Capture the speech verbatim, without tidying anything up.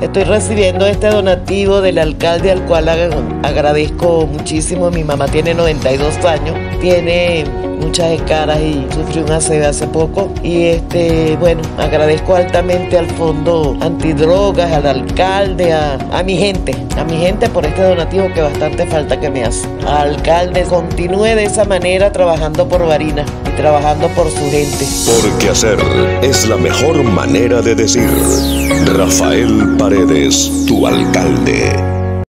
Estoy recibiendo este donativo del alcalde, al cual agradezco muchísimo. Mi mamá tiene noventa y dos años, tiene muchas escaras y sufrió un A C V hace poco. Y este, bueno, agradezco altamente al Fondo Antidrogas, al alcalde, a, a mi gente, a mi gente por este donativo que bastante falta que me hace. Alcalde, continúe de esa manera trabajando por Barinas y trabajando por su gente. Porque hacer es la mejor manera de decir. Rafael Paredes, tu alcalde.